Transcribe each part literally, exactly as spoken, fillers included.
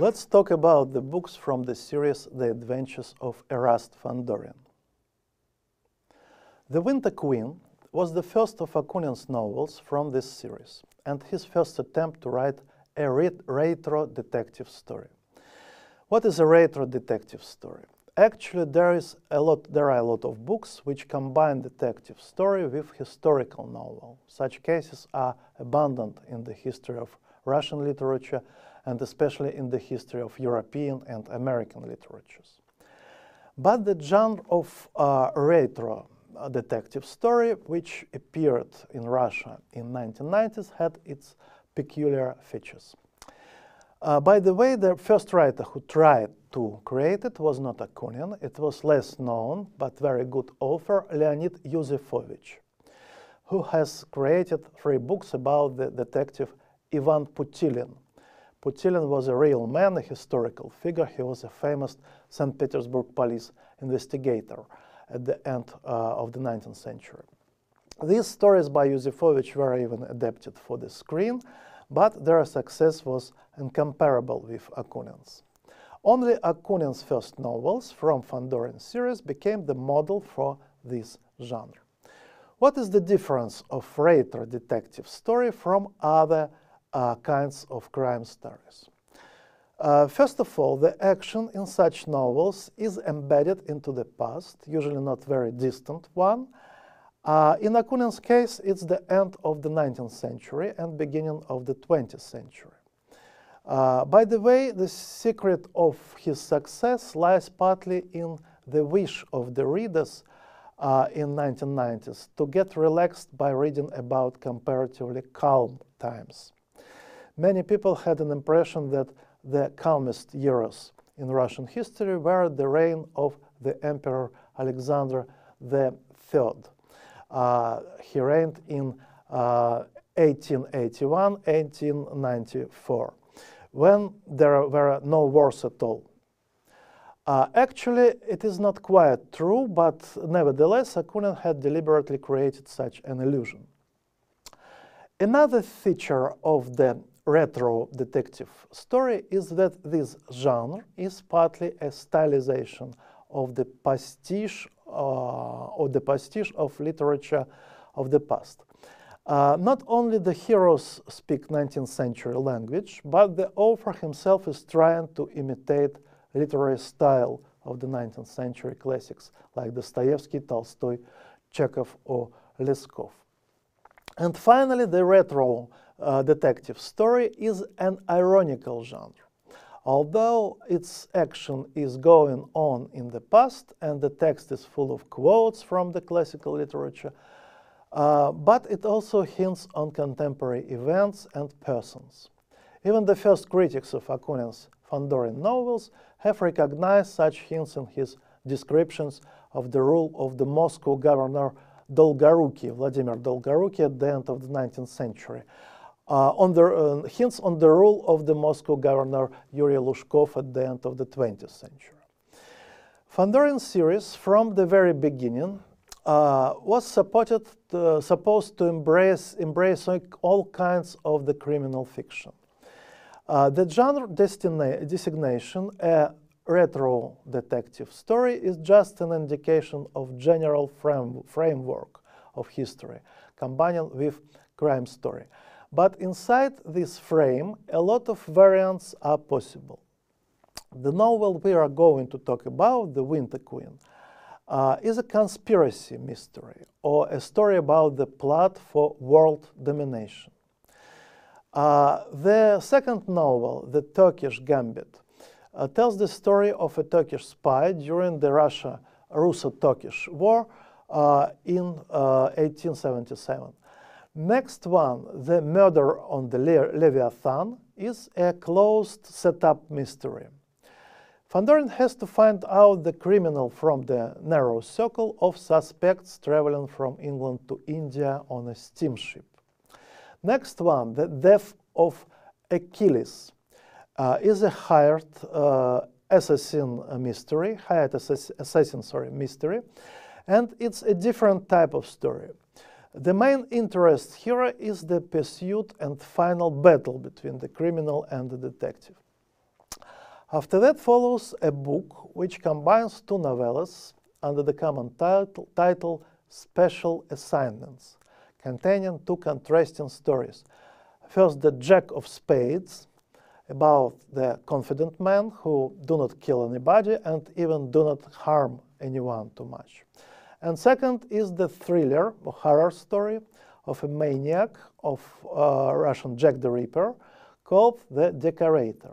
Let's talk about the books from the series The Adventures of Erast Fandorin. The Winter Queen was the first of Akunin's novels from this series, and his first attempt to write a retro detective story. What is a retro detective story? Actually, there is a lot, there are a lot of books which combine detective story with historical novel. Such cases are abundant in the history of Russian literature, and especially in the history of European and American literatures. But the genre of uh, retro detective story, which appeared in Russia in the nineteen nineties, had its peculiar features. Uh, by the way, the first writer who tried to create it was not Akunin. It was less known but very good author Leonid Yuzefovich, who has created three books about the detective Ivan Putilin. Putilin was a real man, a historical figure. He was a famous Saint Petersburg police investigator at the end uh, of the nineteenth century. These stories by Yuzefovich were even adapted for the screen, but their success was incomparable with Akunin's. Only Akunin's first novels from Fandorin series became the model for this genre. What is the difference of retro detective story from other uh, kinds of crime stories? Uh, first of all, the action in such novels is embedded into the past, usually not very distant one. Uh, in Akunin's case, it's the end of the nineteenth century and beginning of the twentieth century. Uh, by the way, the secret of his success lies partly in the wish of the readers uh, in nineteen nineties to get relaxed by reading about comparatively calm times. Many people had an impression that the calmest years in Russian history were the reign of the Emperor Alexander the third. Uh, he reigned in uh, eighteen eighty-one to eighteen ninety-four, when there were no wars at all. Uh, actually, it is not quite true, but nevertheless, Akunin had deliberately created such an illusion. Another feature of the retro detective story is that this genre is partly a stylization of the pastiche uh, or the pastiche of literature of the past. Uh, not only the heroes speak nineteenth century language, but the author himself is trying to imitate literary style of the nineteenth century classics like Dostoevsky, Tolstoy, Chekhov or Leskov. And finally, the retro Uh, detective story is an ironical genre. Although its action is going on in the past and the text is full of quotes from the classical literature, uh, but it also hints on contemporary events and persons. Even the first critics of Akunin's Fandorin novels have recognized such hints in his descriptions of the rule of the Moscow governor Dolgoruky, Vladimir Dolgoruky, at the end of the nineteenth century. Uh, on the, uh, hints on the rule of the Moscow governor Yury Luzhkov at the end of the twentieth century. Fandorin series, from the very beginning, uh, was supported to, supposed to embrace embracing all kinds of the criminal fiction. Uh, the genre designation, a retro detective story, is just an indication of general frame, framework of history, combining with crime story. But inside this frame, a lot of variants are possible. The novel we are going to talk about, The Winter Queen, uh, is a conspiracy mystery, or a story about the plot for world domination. Uh, the second novel, The Turkish Gambit, uh, tells the story of a Turkish spy during the Russia-Turkish War uh, in uh, eighteen seventy-seven. Next one, The Murder on the Le Leviathan, is a closed setup mystery. Fandorin has to find out the criminal from the narrow circle of suspects traveling from England to India on a steamship. Next one, The Death of Achilles, uh, is a hired uh, assassin mystery, hired assass assassin, sorry, mystery, and it's a different type of story. The main interest here is the pursuit and final battle between the criminal and the detective. After that follows a book which combines two novellas under the common title, title Special Assignments, containing two contrasting stories. First, The Jack of Spades, about the confident men who do not kill anybody and even do not harm anyone too much. And second is the thriller or horror story of a maniac of uh, Russian Jack the Ripper called The Decorator.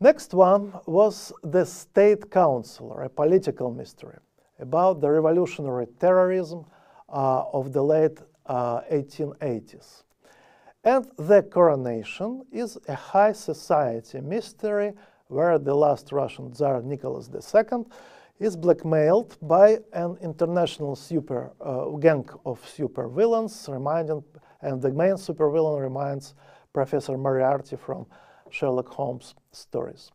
Next one was The State Council, a political mystery about the revolutionary terrorism uh, of the late uh, eighteen eighties. And The Coronation is a high society mystery where the last Russian Tsar Nicholas the Second is blackmailed by an international super uh, gang of super villains, reminding, and the main super villain reminds Professor Moriarty from Sherlock Holmes stories.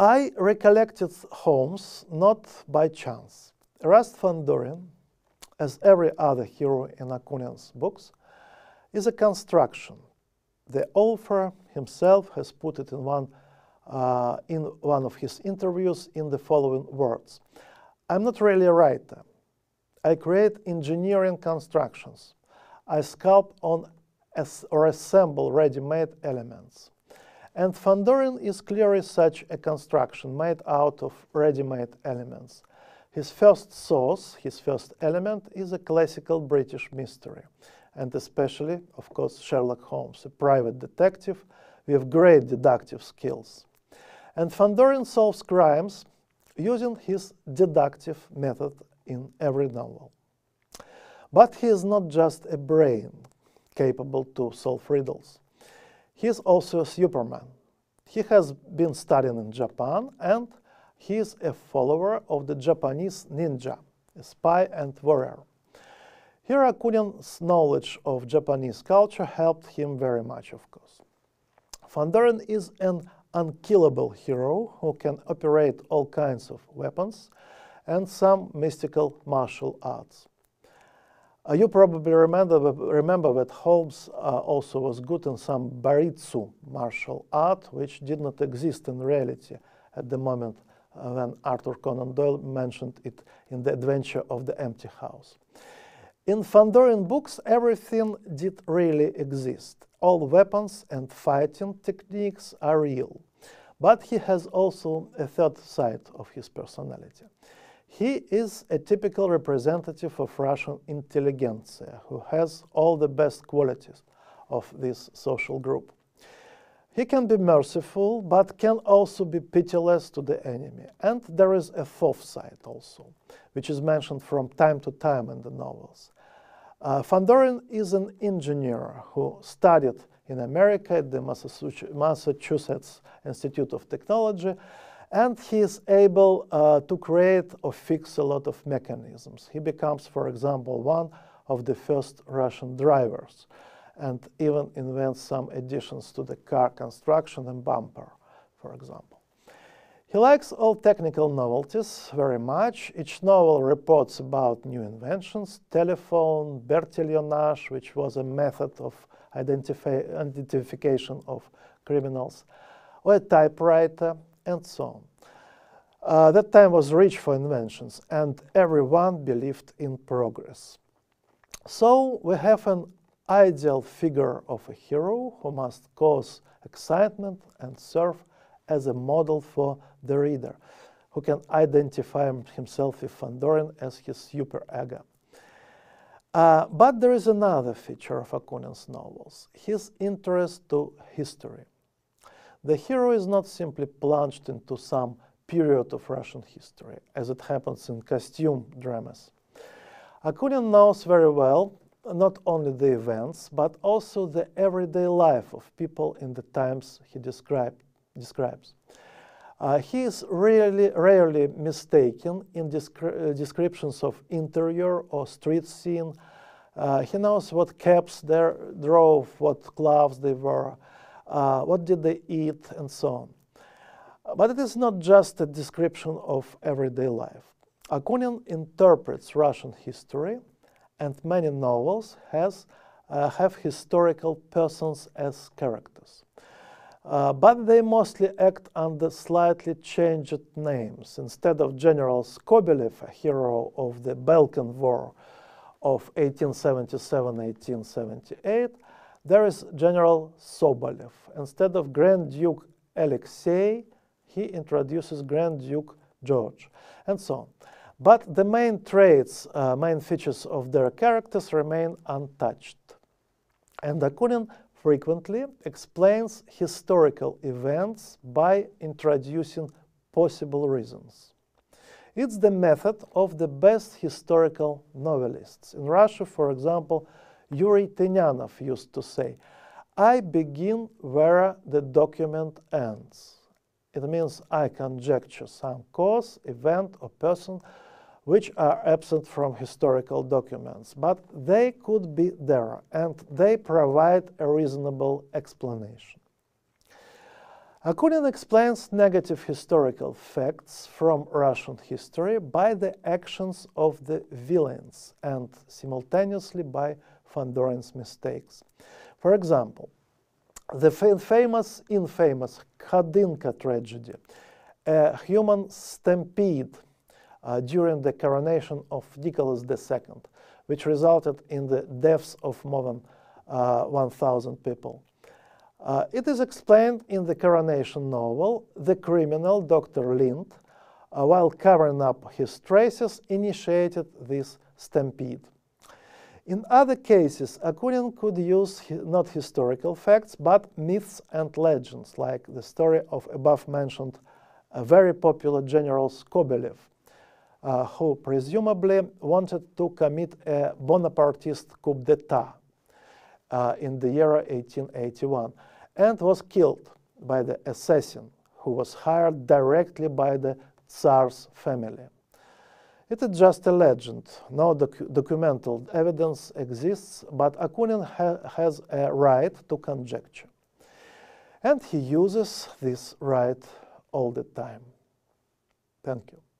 I recollected Holmes not by chance. Erast Fandorin, as every other hero in Akunin's books, is a construction. The author himself has put it in one Uh, in one of his interviews in the following words. I'm not really a writer. I create engineering constructions. I sculpt on as or assemble ready-made elements. And Fandorin is clearly such a construction made out of ready-made elements. His first source, his first element, is a classical British mystery, and especially, of course, Sherlock Holmes, a private detective with great deductive skills. And Fandorin solves crimes using his deductive method in every novel. But he is not just a brain capable to solve riddles. He is also a superman. He has been studying in Japan, and he is a follower of the Japanese ninja, a spy and warrior. Here Akunin's knowledge of Japanese culture helped him very much, of course. Fandorin is an unkillable hero who can operate all kinds of weapons and some mystical martial arts. Uh, you probably remember, remember that Holmes uh, also was good in some baritsu martial art, which did not exist in reality at the moment uh, when Arthur Conan Doyle mentioned it in The Adventure of the Empty House. In Fandorin books, everything did really exist. All weapons and fighting techniques are real. But he has also a third side of his personality. He is a typical representative of Russian intelligentsia, who has all the best qualities of this social group. He can be merciful, but can also be pitiless to the enemy. And there is a fourth side also, which is mentioned from time to time in the novels. Uh, Fandorin is an engineer who studied in America at the Massachusetts Institute of Technology, and he is able uh, to create or fix a lot of mechanisms. He becomes, for example, one of the first Russian drivers, and even invents some additions to the car construction and bumper, for example. He likes all technical novelties very much. Each novel reports about new inventions: telephone, Bertillonage, which was a method of identifi identification of criminals, or a typewriter, and so on. Uh, that time was rich for inventions, and everyone believed in progress. So we have an ideal figure of a hero who must cause excitement and serve as a model for the reader, who can identify himself with Fandorin as his superego. Uh, but there is another feature of Akunin's novels: his interest to history. The hero is not simply plunged into some period of Russian history, as it happens in costume dramas. Akunin knows very well not only the events, but also the everyday life of people in the times he described. describes. Uh, he is rarely, rarely mistaken in descri descriptions of interior or street scene. Uh, he knows what cabs they drove, what gloves they wore, uh, what did they eat, and so on. But it is not just a description of everyday life. Akunin interprets Russian history, and many novels has, uh, have historical persons as characters. Uh, but they mostly act under slightly changed names. Instead of General Skobelev, a hero of the Balkan War of eighteen seventy-seven to eighteen seventy-eight, there is General Sobolev. Instead of Grand Duke Alexei, he introduces Grand Duke George, and so on. But the main traits, uh, main features of their characters remain untouched. And Akunin frequently explains historical events by introducing possible reasons. It's the method of the best historical novelists. In Russia, for example, Yuri Tinyanov used to say, "I begin where the document ends." It means I conjecture some cause, event, or person which are absent from historical documents, but they could be there, and they provide a reasonable explanation. Akunin explains negative historical facts from Russian history by the actions of the villains and simultaneously by Fandorin's mistakes. For example, the famous, infamous Khodynka tragedy, a human stampede Uh, during the coronation of Nicholas the Second, which resulted in the deaths of more than uh, one thousand people. Uh, it is explained in the Coronation novel. The criminal, Doctor Lind, uh, while covering up his traces, initiated this stampede. In other cases, Akunin could use hi- not historical facts, but myths and legends, like the story of above-mentioned uh, very popular General Skobelev, Uh, who presumably wanted to commit a Bonapartist coup d'etat uh, in the year eighteen eighty-one and was killed by the assassin who was hired directly by the Tsar's family. It is just a legend. No doc documental evidence exists, but Akunin ha has a right to conjecture. And he uses this right all the time. Thank you.